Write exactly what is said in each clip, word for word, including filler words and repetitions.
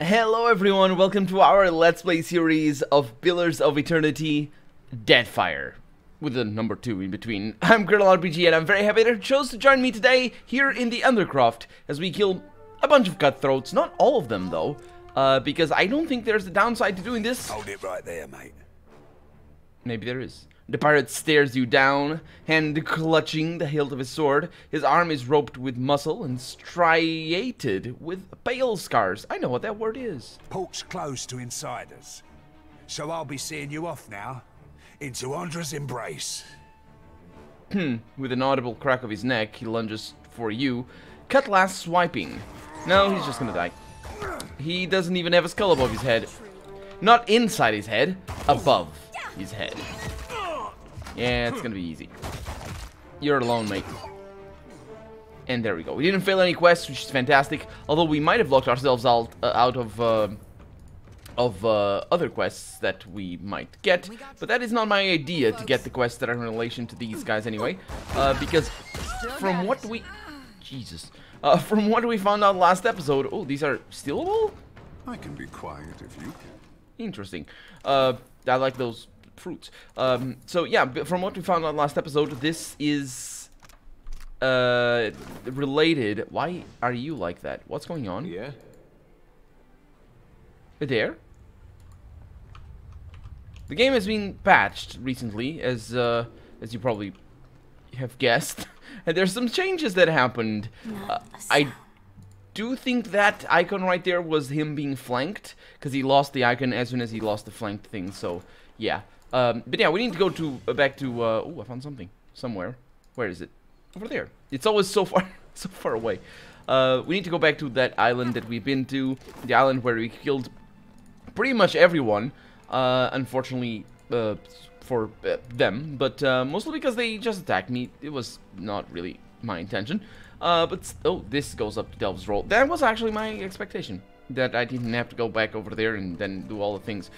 Hello everyone, welcome to our Let's Play series of Pillars of Eternity Deadfire, with the number two in between. I'm Colonel R P G and I'm very happy that you chose to join me today here in the Undercroft as we kill a bunch of cutthroats, not all of them though, uh, because I don't think there's a downside to doing this. Hold it right there, mate. Maybe there is. The pirate stares you down, hand clutching the hilt of his sword. His arm is roped with muscle and striated with pale scars. I know what that word is. Port's closed to insiders, so I'll be seeing you off now, into Ondra's embrace. Hmm. With an audible crack of his neck, he lunges for you, cutlass swiping. No, he's just gonna die. He doesn't even have a skull above his head. Not inside his head, above his head. Yeah, it's gonna be easy. You're alone, mate. And there we go. We didn't fail any quests, which is fantastic. Although we might have locked ourselves out uh, out of uh, of uh, other quests that we might get. But that is not my idea to get the quests that are in relation to these guys anyway, uh, because from what we Jesus, uh, from what we found out last episode, oh, these are stealable. I can be quiet if you can. Interesting. Uh, I like those. Fruits. Um, so yeah, from what we found out last episode, this is uh, related. Why are you like that? What's going on? Yeah. Adair? The game has been patched recently, as uh, as you probably have guessed, and there's some changes that happened. Uh, I do think that icon right there was him being flanked, because he lost the icon as soon as he lost the flanked thing. So yeah. Um, but yeah, we need to go to uh, back to. Uh, oh, I found something somewhere. Where is it? Over there. It's always so far, so far away. Uh, we need to go back to that island that we've been to, the island where we killed pretty much everyone. Uh, unfortunately, uh, for uh, them, but uh, mostly because they just attacked me. It was not really my intention. Uh, but oh, this goes up to Delver's Row. That was actually my expectation, that I didn't have to go back over there and then do all the things.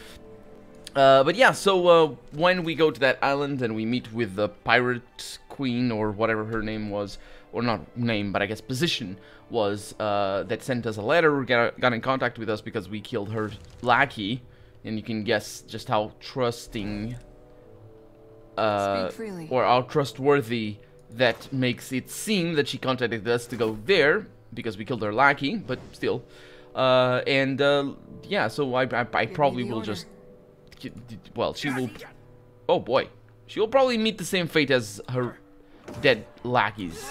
Uh, but yeah, so uh, when we go to that island and we meet with the pirate queen or whatever her name was, or not name, but I guess position was, uh, that sent us a letter, got, got in contact with us because we killed her lackey, and you can guess just how trusting, uh, or how trustworthy that makes it seem that she contacted us to go there, because we killed her lackey, but still, uh, and uh, yeah, so I, I, I probably will just... Well, she will... Oh, boy. She will probably meet the same fate as her dead lackeys.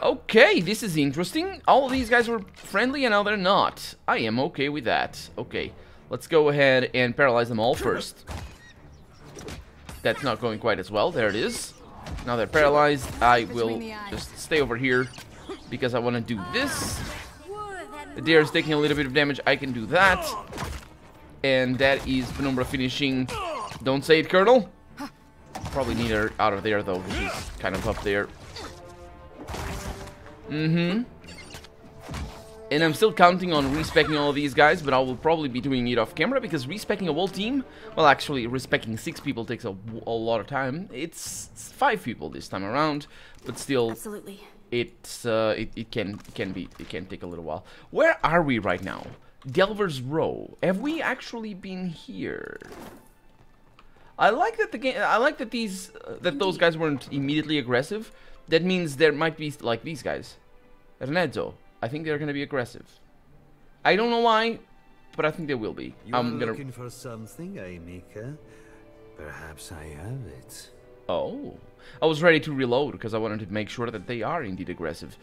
Okay, this is interesting. All of these guys were friendly and now they're not. I am okay with that. Okay, let's go ahead and paralyze them all first. That's not going quite as well. There it is. Now they're paralyzed. I will just stay over here because I want to do this. Adair's taking a little bit of damage. I can do that. And that is Penumbra finishing. Don't say it, Colonel. Probably need her out of there, though, because she's kind of up there. Mm-hmm. And I'm still counting on respecking all of these guys, but I will probably be doing it off camera, because respecking a whole team... Well, actually, respecking six people takes a, a lot of time. It's, it's five people this time around, but still... Absolutely. It's, uh, it, it, can, it, can be, it can take a little while. Where are we right now? Delver's Row. Have we actually been here? I like that the game. I like that these uh, that those guys weren't immediately aggressive. That means there might be like these guys, Ernezzo. I think they're gonna be aggressive. I don't know why, but I think they will be. You're I'm gonna. Looking for something, Amika. Perhaps I have it. Oh, I was ready to reload because I wanted to make sure that they are indeed aggressive.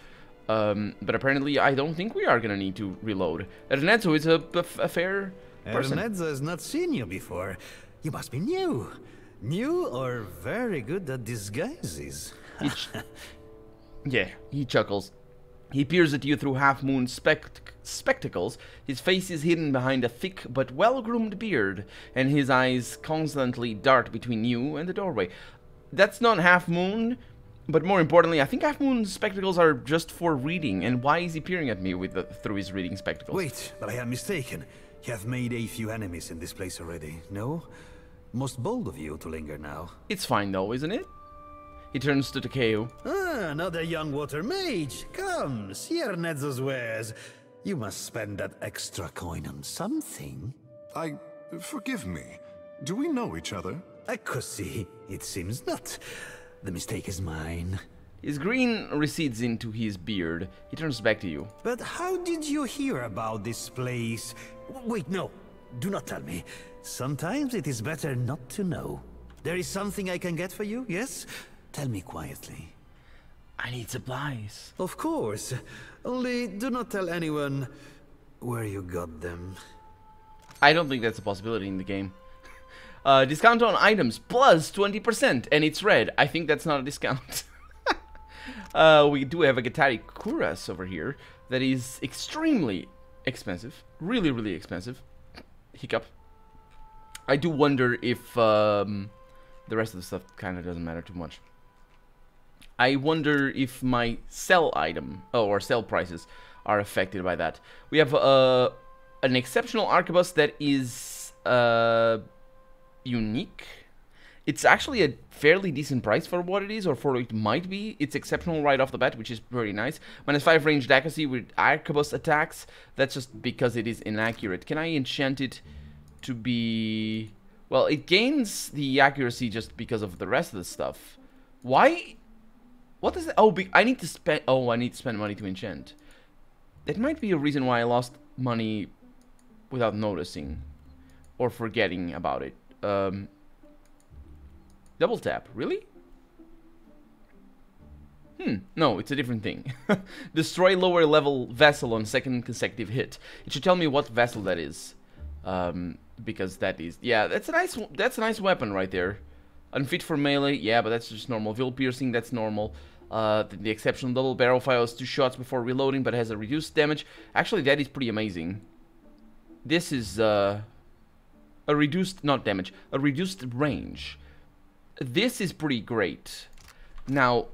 Um, but apparently I don't think we are gonna need to reload. Ernezzo is a, a, a fair person. Ernezzo has not seen you before. You must be new. New or very good at disguises. Yeah, he chuckles. He peers at you through half-moon spect spectacles. His face is hidden behind a thick but well-groomed beard, and his eyes constantly dart between you and the doorway. That's not half-moon. But more importantly, I think half-moon spectacles are just for reading, and why is he peering at me with the, through his reading spectacles? Wait, but I am mistaken. You have made a few enemies in this place already, no? Most bold of you to linger now. It's fine though, isn't it? He turns to Takeo. Ah, another young water mage. Come, see Ernezzo's wares. You must spend that extra coin on something. I... forgive me. Do we know each other? Accuracy, it seems not. The mistake is mine. His grin recedes into his beard. He turns back to you. But how did you hear about this place? Wait, no. Do not tell me. Sometimes it is better not to know. There is something I can get for you, yes? Tell me quietly. I need supplies. Of course. Only do not tell anyone where you got them. I don't think that's a possibility in the game. Uh, discount on items plus twenty percent, and it's red. I think that's not a discount. Uh, we do have a Gatari Kuras over here that is extremely expensive. Really, really expensive. Hiccup. I do wonder if um, the rest of the stuff kind of doesn't matter too much. I wonder if my sell item, oh, or sell prices are affected by that. We have uh, an exceptional arquebus that is uh, unique. It's actually a fairly decent price for what it is, or for it might be. It's exceptional right off the bat, which is pretty nice. Minus five ranged accuracy with arquebus attacks. That's just because it is inaccurate. Can I enchant it to be... Well, it gains the accuracy just because of the rest of the stuff. Why? What is it? Oh, be I need to spend... Oh, I need to spend money to enchant. That might be a reason why I lost money without noticing. Or forgetting about it. Um... Double tap, really? Hmm, no, it's a different thing. Destroy lower level vessel on second consecutive hit. It should tell me what vessel that is. Um, because that is... Yeah, that's a nice that's a nice weapon right there. Unfit for melee, yeah, but that's just normal. Veil piercing, that's normal. Uh, the, the exceptional double barrel fires two shots before reloading, but has a reduced damage. Actually, that is pretty amazing. This is uh, a reduced... Not damage. A reduced range. This is pretty great. Now,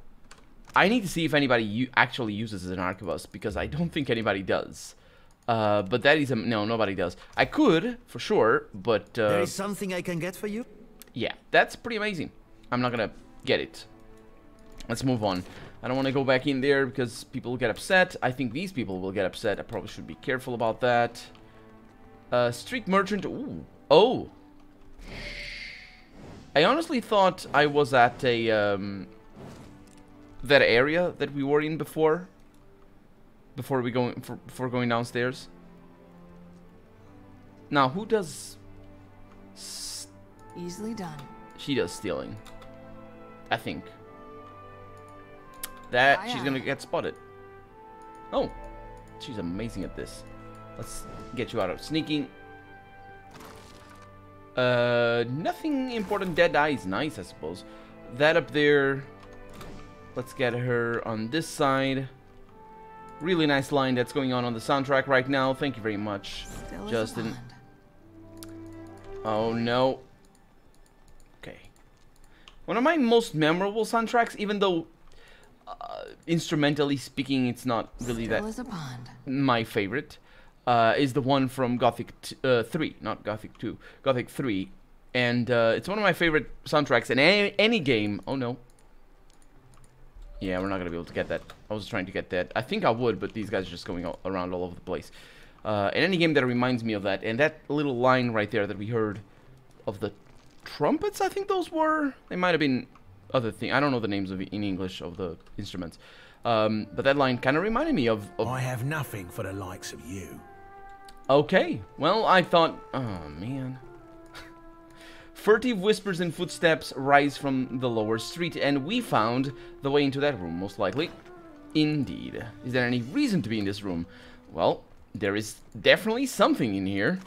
I need to see if anybody actually uses an arquebus, because I don't think anybody does. Uh, but that is... A, no, nobody does. I could, for sure, but... Uh, there is something I can get for you? Yeah, that's pretty amazing. I'm not gonna get it. Let's move on. I don't want to go back in there, because people get upset. I think these people will get upset. I probably should be careful about that. Uh, Street Merchant... Ooh. Oh! I honestly thought I was at a, um, that area that we were in before, before we go, for, before going downstairs. Now, who does... Easily done. She does stealing. I think. That, aye, she's aye. gonna get spotted. Oh, she's amazing at this. Let's get you out of sneaking. Uh, nothing important. Dead Eye is nice, I suppose. That up there. Let's get her on this side. Really nice line that's going on on the soundtrack right now. Thank you very much, Still Justin. Oh no. Okay. One of my most memorable soundtracks, even though uh, instrumentally speaking, it's not really Still that is a pond. my favorite. Uh, is the one from Gothic t uh, three, not Gothic two, Gothic three, and uh, it's one of my favorite soundtracks in any, any game. Oh no. Yeah, we're not gonna be able to get that. I was trying to get that. I think I would, but these guys are just going all around all over the place. Uh, in any game that reminds me of that, and that little line right there that we heard of the trumpets, I think those were. They might have been other thing. I don't know the names of in English of the instruments, um, but that line kind of reminded me of, of. I have nothing for the likes of you. Okay, well, I thought... Oh, man. Furtive whispers and footsteps rise from the lower street, and we found the way into that room, most likely. Indeed. Is there any reason to be in this room? Well, there is definitely something in here.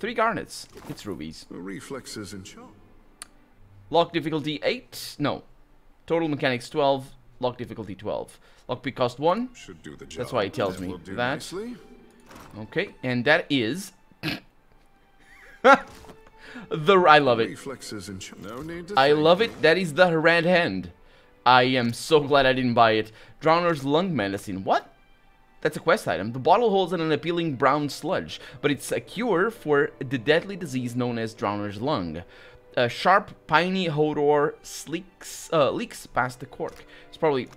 Three garnets. It's rubies. The reflexes and charm. Lock difficulty eight. No. Total mechanics twelve. Lock difficulty twelve. Lockpick cost one. Should do the job. That's why it tells me that. Nicely. Okay, and that is the I love it. I love it. That is the red hand. I am so glad I didn't buy it. Drowner's lung medicine. What? That's a quest item. The bottle holds an appealing brown sludge, but it's a cure for the deadly disease known as Drowner's lung. A sharp, piney odor leaks uh, leaks past the cork. It's probably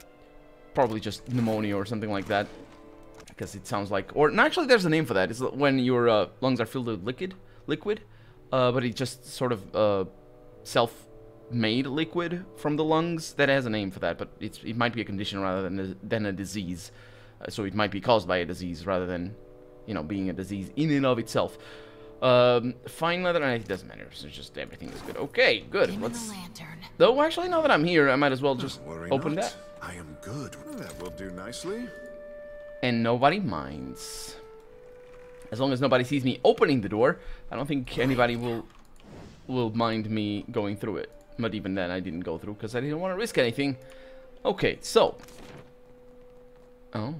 probably just pneumonia or something like that. because it sounds like, or no, actually there's a name for that. It's when your uh, lungs are filled with liquid, liquid, uh, but it just sort of uh, self-made liquid from the lungs. That has a name for that, but it's, it might be a condition rather than a, than a disease. Uh, so it might be caused by a disease rather than, you know, being a disease in and of itself. Um, fine leather, and it doesn't matter. So it's just everything is good. Okay, good. Give Let's. Me the lantern. Though actually, now that I'm here, I might as well just open not. that. I am good. That will do nicely. And nobody minds. As long as nobody sees me opening the door, I don't think anybody will will mind me going through it. But even then, I didn't go through because I didn't want to risk anything. Okay, so. Oh,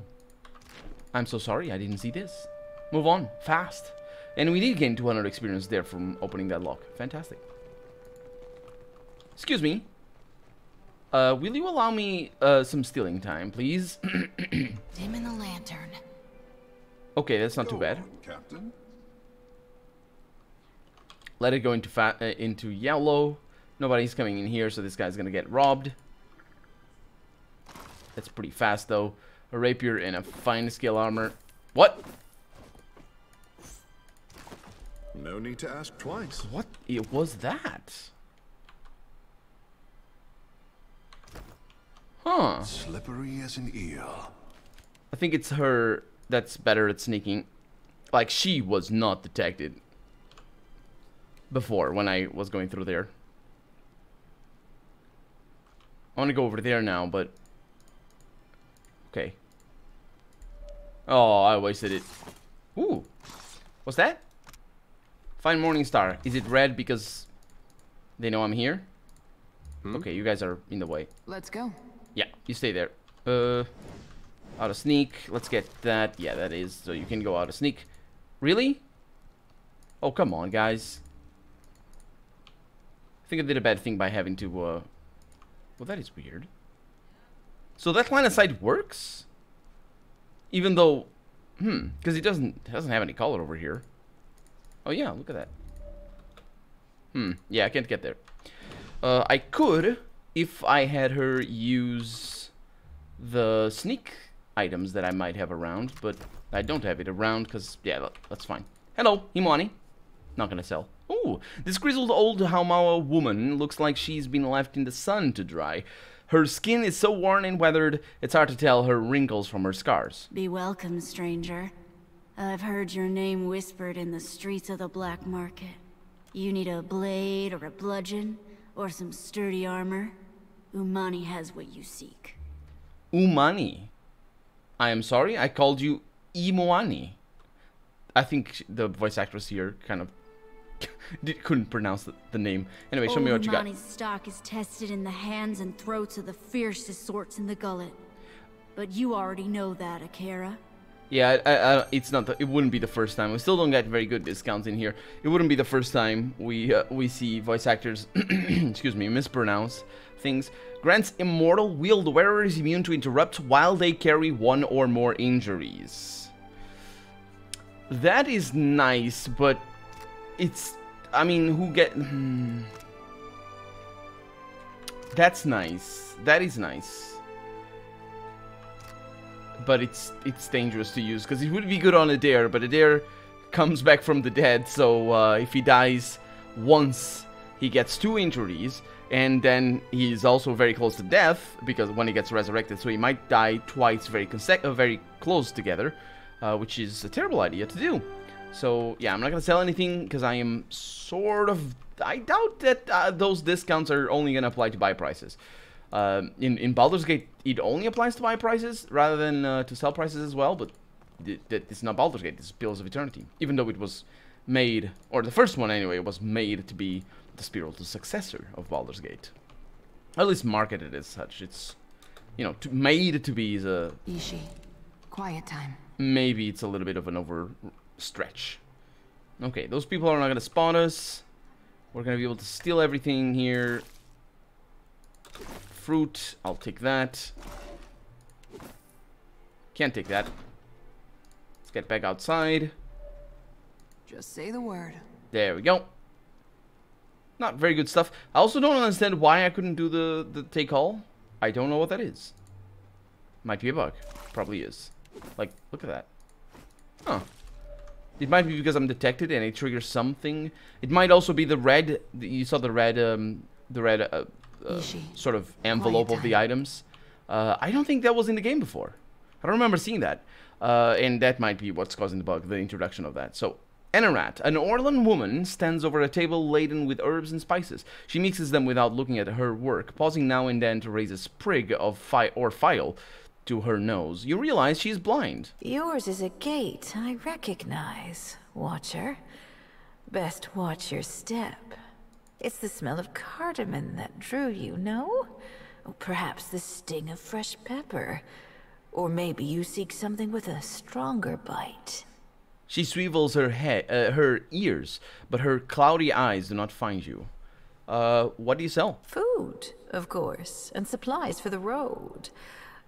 I'm so sorry. I didn't see this. Move on fast. And we did gain two hundred experience there from opening that lock. Fantastic. Excuse me. Uh, will you allow me uh, some stealing time, please? Dim in the lantern. Okay, that's not go too bad. On, Captain. Let it go into fa uh, into yellow. Nobody's coming in here, so this guy's gonna get robbed. That's pretty fast, though. A rapier and a fine scale armor. What? No need to ask twice. What it was that? Huh. Slippery as an eel. I think it's her that's better at sneaking. Like, she was not detected before when I was going through there. I want to go over there now, but... Okay. Oh, I wasted it. Ooh. What's that? Find Morning Star. Is it red because they know I'm here? Hmm? Okay, you guys are in the way. Let's go. Yeah, you stay there. Uh, out of sneak. Let's get that. Yeah, that is. So you can go out of sneak. Really? Oh, come on, guys. I think I did a bad thing by having to... Uh... Well, that is weird. So that line of sight works? Even though... Hmm. Because it doesn't, doesn't have any color over here. Oh, yeah, look at that. Hmm. Yeah, I can't get there. Uh, I could, if I had her use the sneak items that I might have around, but I don't have it around because, yeah, that's fine. Hello, Himani. Not gonna sell. Ooh, this grizzled old Haumaua woman looks like she's been left in the sun to dry. Her skin is so worn and weathered, it's hard to tell her wrinkles from her scars. Be welcome, stranger. I've heard your name whispered in the streets of the black market. You need a blade or a bludgeon or some sturdy armor. Umani has what you seek. Umani? I am sorry, I called you Imoani. I think the voice actress here kind of couldn't pronounce the, the name. Anyway, show Old me what you got. Umani's stock is tested in the hands and throats of the fiercest sorts in the gullet. But you already know that, Ekera. Yeah, I, I, it's not. The, it wouldn't be the first time. We still don't get very good discounts in here. It wouldn't be the first time we uh, we see voice actors, excuse me, mispronounce things. Grants immortal wield wearers immune to interrupt while they carry one or more injuries. That is nice, but it's. I mean, who get? Hmm. That's nice. That is nice. But it's it's dangerous to use because it would be good on Adair, but Adair comes back from the dead, so uh, if he dies once, he gets two injuries, and then he's also very close to death because when he gets resurrected, so he might die twice, very conse uh, very close together, uh, which is a terrible idea to do. So yeah, I'm not gonna sell anything because I am sort of I doubt that uh, those discounts are only gonna apply to buy prices. Um, in, in Baldur's Gate, it only applies to buy prices rather than uh, to sell prices as well, but th th it's not Baldur's Gate, it's Pillars of Eternity. Even though it was made, or the first one anyway, was made to be the spiritual successor of Baldur's Gate. Or at least marketed as such. It's, you know, to, made to be is a... Ishi, quiet time. Maybe it's a little bit of an overstretch. Okay, those people are not going to spawn us. We're going to be able to steal everything here. Fruit, I'll take that. Can't take that. Let's get back outside. Just say the word. There we go. Not very good stuff. I also don't understand why I couldn't do the, the take all. I don't know what that is. Might be a bug. Probably is. Like, look at that. Huh. It might be because I'm detected and it triggers something. It might also be the red. You saw the red, um, the red uh, uh, sort of envelope of the items. Uh, I don't think that was in the game before. I don't remember seeing that. Uh, and that might be what's causing the bug, the introduction of that. So, Enarat, an Orlan woman, stands over a table laden with herbs and spices. She mixes them without looking at her work, pausing now and then to raise a sprig of fi or file to her nose. You realize she's blind. Yours is a gate I recognize, Watcher. Best watch your step. It's the smell of cardamom that drew you, no? Or perhaps the sting of fresh pepper. Or maybe you seek something with a stronger bite. She swivels her head, uh, her ears, but her cloudy eyes do not find you. Uh, what do you sell? Food, of course, and supplies for the road.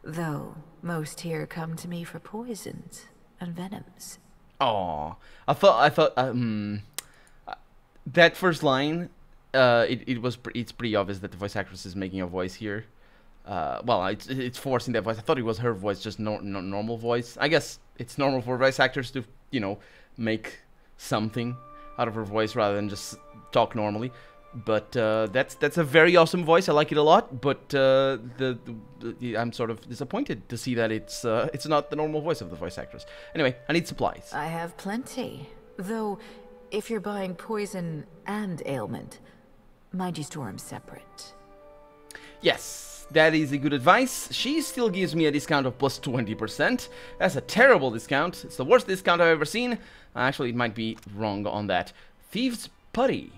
Though, most here come to me for poisons and venoms. Aww. I thought, I thought, um... that first line, uh, it, it was, pre it's pretty obvious that the voice actress is making a voice here. Uh, well, it's, it's forcing that voice. I thought it was her voice, just no, no normal voice. I guess it's normal for voice actors to, you know, make something out of her voice rather than just talk normally. But uh, that's that's a very awesome voice. I like it a lot. But uh, the, the, the I'm sort of disappointed to see that it's uh, it's not the normal voice of the voice actress. Anyway, I need supplies. I have plenty, though. If you're buying poison and ailment, mind you store them separate. Yes, that is a good advice. She still gives me a discount of plus twenty percent. That's a terrible discount. It's the worst discount I've ever seen. Actually, it might be wrong on that. Thieves' Putty.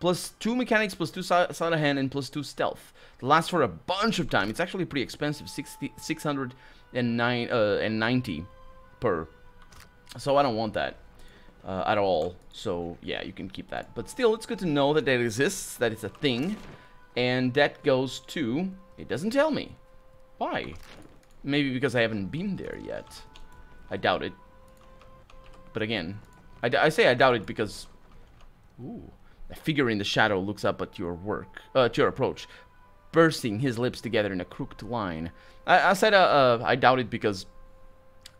Plus two mechanics, plus two sleight of hand, and plus two stealth. It lasts for a bunch of time. It's actually pretty expensive. six hundred ninety per. So I don't want that uh, at all. So yeah, you can keep that. But still, it's good to know that that exists, that it's a thing. And that goes to... It doesn't tell me. Why? Maybe because I haven't been there yet. I doubt it. But again, I, d I say I doubt it because... Ooh. A figure in the shadow looks up at your work, uh, at your approach, bursting his lips together in a crooked line. I, I said uh, uh, I doubt it because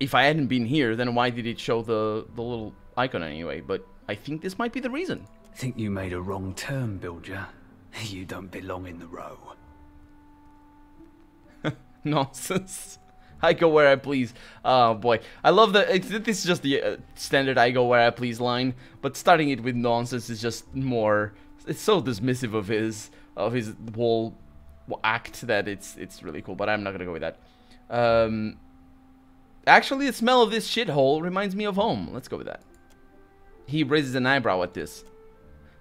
if I hadn't been here, then why did it show the, the little icon anyway? But I think this might be the reason. I think you made a wrong turn, Bilger. You don't belong in the row. Nonsense. I go where I please. Oh boy, I love that. It's, this is just the uh, standard "I go where I please" line, but starting it with nonsense is just more. It's so dismissive of his of his whole act that it's it's really cool. But I'm not gonna go with that. Um, actually, the smell of this shithole reminds me of home. Let's go with that. He raises an eyebrow at this.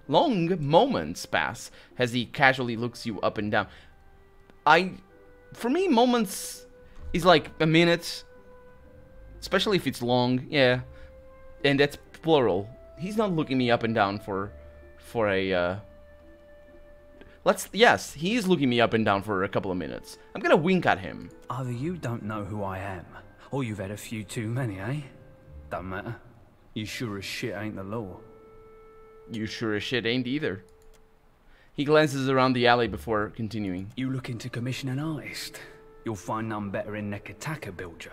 Long moments pass as he casually looks you up and down. I, for me, moments is like a minute, especially if it's long. Yeah, and that's plural. He's not looking me up and down for, for a. Uh, let's yes, he is looking me up and down for a couple of minutes. I'm gonna wink at him. Either you don't know who I am, or you've had a few too many, eh? Don't matter. You sure as shit ain't the law. You sure as shit ain't either. He glances around the alley before continuing. You looking to commission an artist? You'll find none better in Nekataka, Bilger.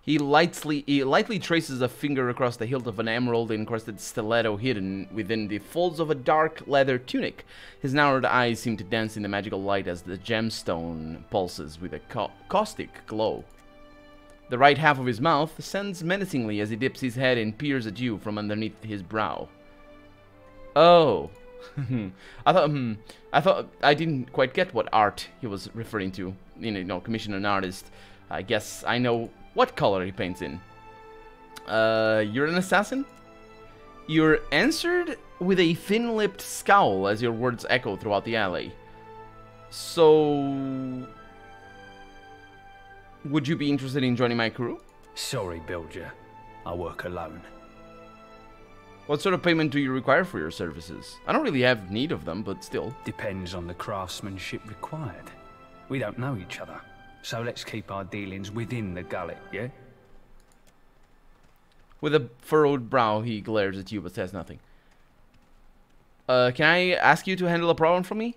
He lightly, he lightly traces a finger across the hilt of an emerald-encrusted stiletto hidden within the folds of a dark leather tunic. His narrowed eyes seem to dance in the magical light as the gemstone pulses with a ca caustic glow. The right half of his mouth sends menacingly as he dips his head and peers at you from underneath his brow. Oh, I thought hmm, I thought I didn't quite get what art he was referring to. You know, you know, commission an artist. I guess I know what color he paints in. Uh, you're an assassin? You're answered with a thin-lipped scowl as your words echo throughout the alley. So, would you be interested in joining my crew? Sorry, Bilger, I work alone. What sort of payment do you require for your services? I don't really have need of them, but still. Depends on the craftsmanship required. We don't know each other, so let's keep our dealings within the gullet, yeah? With a furrowed brow, he glares at you but says nothing. Uh, can I ask you to handle a problem for me?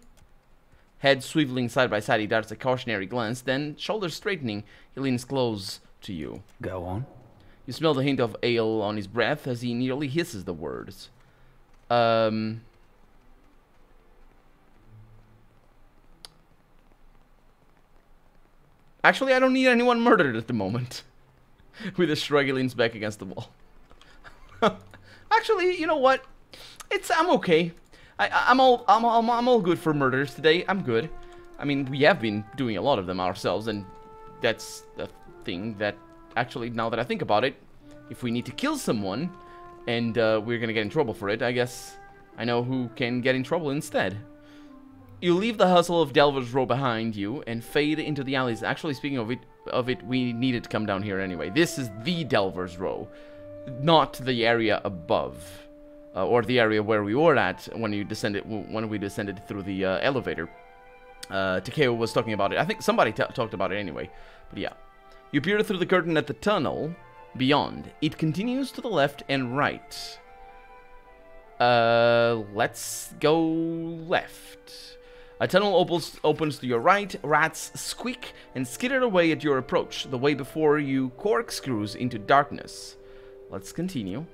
Head swiveling side by side, he darts a cautionary glance, then, shoulders straightening, he leans close to you. Go on. You smell the hint of ale on his breath as he nearly hisses the words. Um... Actually, I don't need anyone murdered at the moment. With a shrug, he leans back against the wall. Actually, you know what? It's I'm okay. I, I'm all I'm all I'm all good for murders today. I'm good. I mean, we have been doing a lot of them ourselves, and that's a thing that actually, now that I think about it, if we need to kill someone and uh, we're gonna get in trouble for it, I guess I know who can get in trouble instead. You leave the hustle of Delver's Row behind you and fade into the alleys. Actually, speaking of it, of it, we needed to come down here anyway. This is the Delver's Row, not the area above, uh, or the area where we were at when you descended. When we descended through the uh, elevator, uh, Takeo was talking about it. I think somebody t talked about it anyway. But yeah, you peer through the curtain at the tunnel beyond. It continues to the left and right. Uh, let's go left. A tunnel opens, opens to your right, rats squeak and skitter away at your approach, the way before you corkscrews into darkness. Let's continue.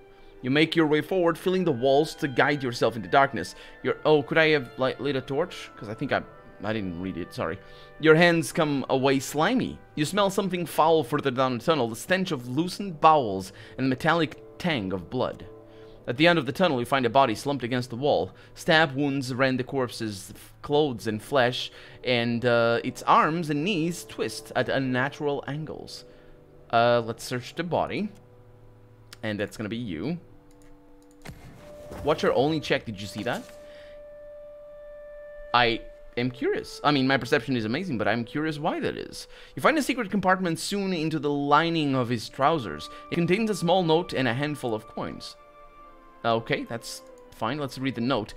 You make your way forward, feeling the walls to guide yourself into darkness. Your oh, could I have like, lit a torch? Because I think I, I didn't read it, sorry. Your hands come away slimy. You smell something foul further down the tunnel, the stench of loosened bowels and the metallic tang of blood. At the end of the tunnel, you find a body slumped against the wall. Stab wounds rend the corpse's clothes and flesh, and uh, its arms and knees twist at unnatural angles. Uh, let's search the body. And that's gonna be you. Watcher only check, did you see that? I am curious. I mean, my perception is amazing, but I'm curious why that is. You find a secret compartment sewn into the lining of his trousers. It contains a small note and a handful of coins. Okay, that's fine. Let's read the note.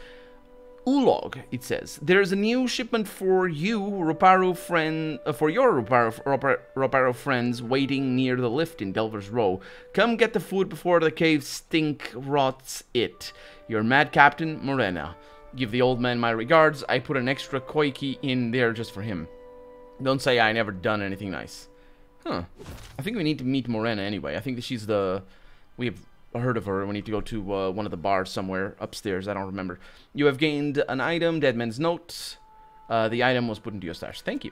Ulog, it says. There is a new shipment for you, Roparu friend, uh, for your Roparu, Roparu, Roparu friends waiting near the lift in Delver's Row. Come get the food before the cave stink rots it. Your mad captain, Morena. Give the old man my regards. I put an extra koiki in there just for him. Don't say I never done anything nice. Huh. I think we need to meet Morena anyway. I think that she's the... We have... I heard of her. We need to go to uh, one of the bars somewhere upstairs. I don't remember. You have gained an item, Deadman's Note. Uh, the item was put into your stash. Thank you.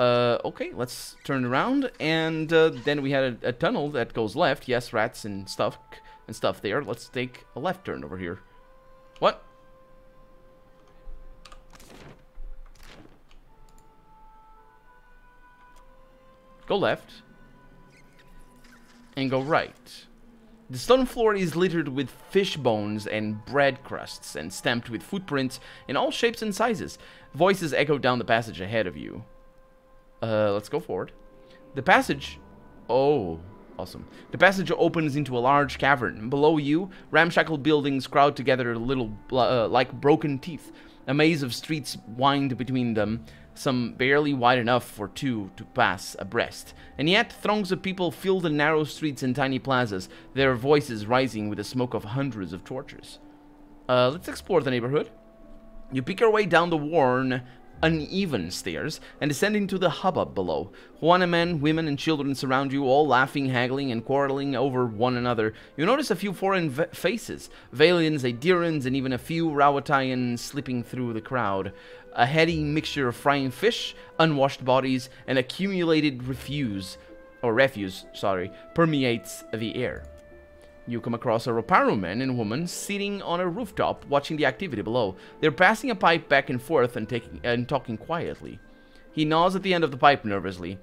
Uh, okay, let's turn around. And uh, then we had a, a tunnel that goes left. Yes, rats and stuff and stuff there. Let's take a left turn over here. What? Go left. And go right. The stone floor is littered with fish bones and bread crusts and stamped with footprints in all shapes and sizes. Voices echo down the passage ahead of you. Uh, let's go forward. The passage... Oh, awesome. The passage opens into a large cavern. Below you, ramshackle buildings crowd together little uh, like broken teeth. A maze of streets wind between them, some barely wide enough for two to pass abreast. And yet, throngs of people fill the narrow streets and tiny plazas, their voices rising with the smoke of hundreds of torches. Uh, let's explore the neighborhood. You pick your way down the worn, uneven stairs, and descend into the hubbub below. Juana men, women, and children surround you, all laughing, haggling, and quarreling over one another. You notice a few foreign faces, Vaelians, Adirans, and even a few Rawatayans slipping through the crowd. A heady mixture of frying fish, unwashed bodies, and accumulated refuse, or refuse, sorry, permeates the air. You come across a Roparu man and woman sitting on a rooftop watching the activity below. They're passing a pipe back and forth and, taking, and talking quietly. He gnaws at the end of the pipe nervously.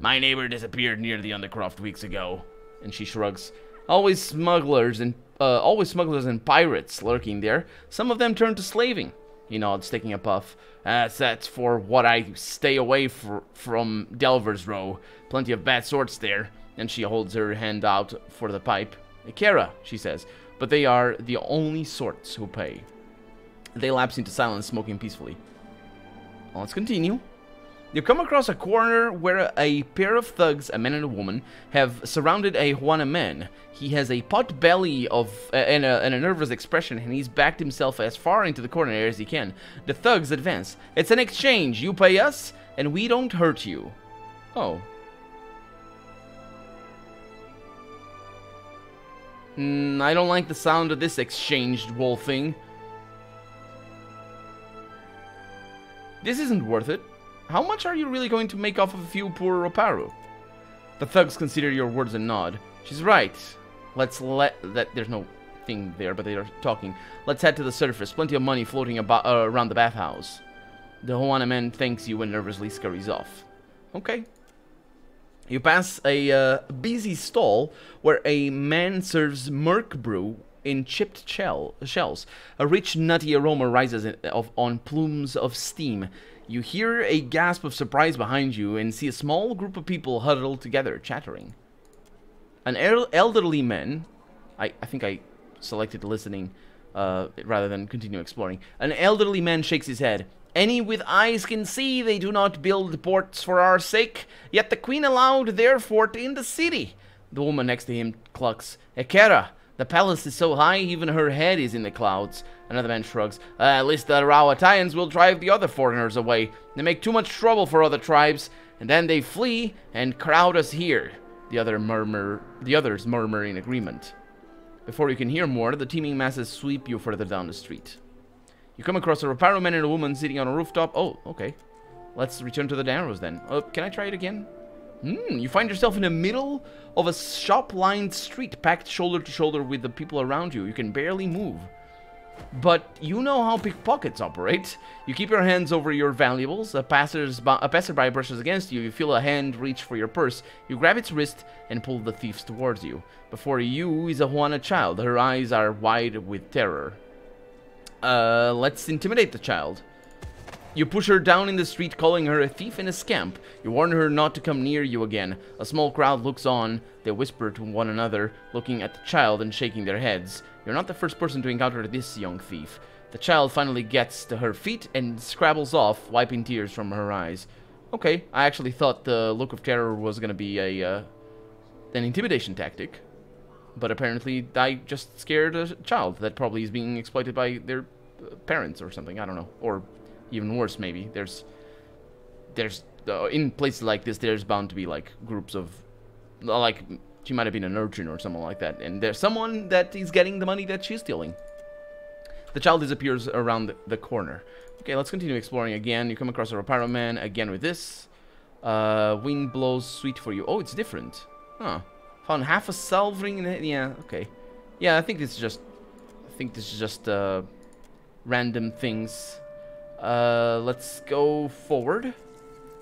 My neighbor disappeared near the Undercroft weeks ago. And she shrugs. Always smugglers and uh, always smugglers and pirates lurking there. Some of them turn to slaving. He nods, taking a puff. Uh, that's for what I stay away for, from Delver's Row. Plenty of bad sorts there. And she holds her hand out for the pipe. Ekera, she says, but they are the only sorts who pay. They lapse into silence, smoking peacefully. Well, let's continue. You come across a corner where a pair of thugs, a man and a woman, have surrounded a Juana man. He has a pot belly of, uh, and, a, and a nervous expression, and he's backed himself as far into the corner as he can. The thugs advance. It's an exchange. You pay us, and we don't hurt you. Oh. Mm, I don't like the sound of this exchange whole thing. This isn't worth it. How much are you really going to make off of a few poor Roparu? The thugs consider your words a nod. She's right. Let's let that. There's no thing there, but they are talking. Let's head to the surface. Plenty of money floating about uh, around the bathhouse. The Juana man thanks you and nervously scurries off. Okay. You pass a uh, busy stall where a man serves murk brew in chipped shell shells. A rich, nutty aroma rises in, of, on plumes of steam. You hear a gasp of surprise behind you and see a small group of people huddled together, chattering. An el elderly man... I, I think I selected listening uh, rather than continue exploring. An elderly man shakes his head. Any with eyes can see they do not build ports for our sake, yet the queen allowed their fort in the city. The woman next to him clucks. Ekera, the palace is so high even her head is in the clouds. Another man shrugs. Uh, at least the Rawatayans will drive the other foreigners away. They make too much trouble for other tribes, and then they flee and crowd us here. The other murmur. The others murmur in agreement. Before you can hear more, the teeming masses sweep you further down the street. You come across a Roparo man and a woman sitting on a rooftop. Oh, okay. Let's return to the Narrows then. Uh, can I try it again? Hmm, you find yourself in the middle of a shop-lined street, packed shoulder to shoulder with the people around you. You can barely move. But you know how pickpockets operate. You keep your hands over your valuables. A passersby, a passerby brushes against you. You feel a hand reach for your purse. You grab its wrist and pull the thieves towards you. Before you is a Juana child. Her eyes are wide with terror. Uh, let's intimidate the child. You push her down in the street, calling her a thief and a scamp. You warn her not to come near you again. A small crowd looks on. They whisper to one another, looking at the child and shaking their heads. You're not the first person to encounter this young thief. The child finally gets to her feet and scrabbles off, wiping tears from her eyes. Okay, I actually thought the look of terror was going to be a uh, an intimidation tactic. But apparently I just scared a child that probably is being exploited by their parents or something. I don't know. Or... even worse, maybe. There's, there's uh, in places like this, there's bound to be like groups of, like she might have been an urchin or someone like that, and there's someone that is getting the money that she's stealing. The child disappears around the corner. Okay, let's continue exploring again. You come across a Roparo man again with this. Uh, wind blows sweet for you. Oh, it's different. Huh? Found half a salvering. In the, yeah. Okay. Yeah, I think this is just. I think this is just uh, random things. Uh, let's go forward,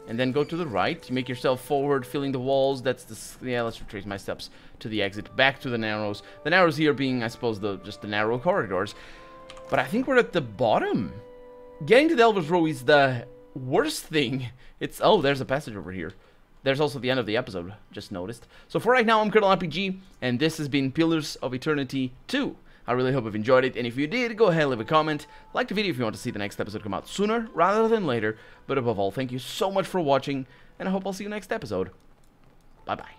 and then go to the right. You make yourself forward, feeling the walls. That's the yeah. Let's retrace my steps to the exit, back to the Narrows. The Narrows here being, I suppose, the just the narrow corridors. But I think we're at the bottom. Getting to Delver's Row is the worst thing. It's oh, there's a passage over here. There's also the end of the episode. Just noticed. So for right now, I'm Colonel R P G, and this has been Pillars of Eternity two. I really hope you've enjoyed it, and if you did, go ahead and leave a comment, like the video if you want to see the next episode come out sooner rather than later, but above all, thank you so much for watching, and I hope I'll see you next episode. Bye-bye.